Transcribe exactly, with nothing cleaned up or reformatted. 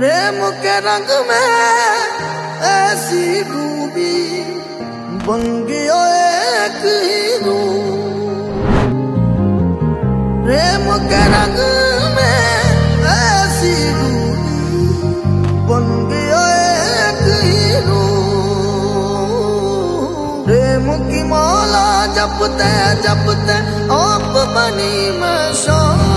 प्रेम के रंग में ऐसी डूबी बन गयो एक ही रूप। प्रेम के रंग में ऐसी डूबी बन गयो एक ही रूप। प्रेम की माला जपते जपते आप बनी मैं शान।